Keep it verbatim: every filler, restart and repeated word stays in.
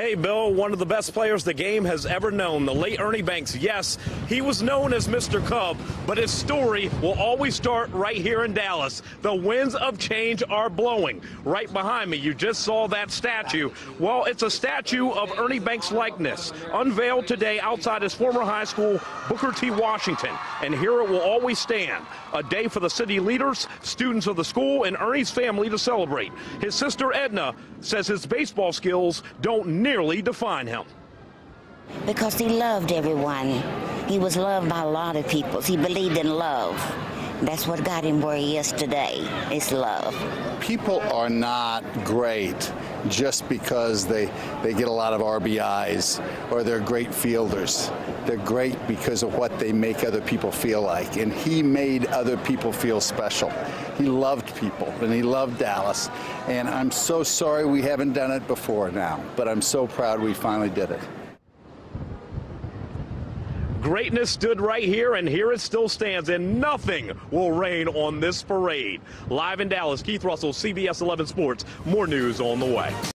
Hey, Bill, one of the best players the game has ever known, the late Ernie Banks. Yes, he was known as Mister Cub, but his story will always start right here in Dallas. The winds of change are blowing. Right behind me, you just saw that statue. Well, it's a statue of Ernie Banks' likeness, unveiled today outside his former high school, Booker T. Washington. And here it will always stand, a day for the city leaders, students of the school, and Ernie's family to celebrate. His sister, Edna, says his baseball skills don't nearly define him. Because he loved everyone. He was loved by a lot of people. He believed in love. That's what got him where he is today, is love. People are not great just because they, they get a lot of R B Is or they're great fielders. They're great because of what they make other people feel like. And he made other people feel special. He loved people and he loved Dallas. And I'm so sorry we haven't done it before now, but I'm so proud we finally did it. Greatness stood right here, and here it still stands, and nothing will rain on this parade. Live in Dallas, Keith Russell, C B S eleven Sports. More news on the way.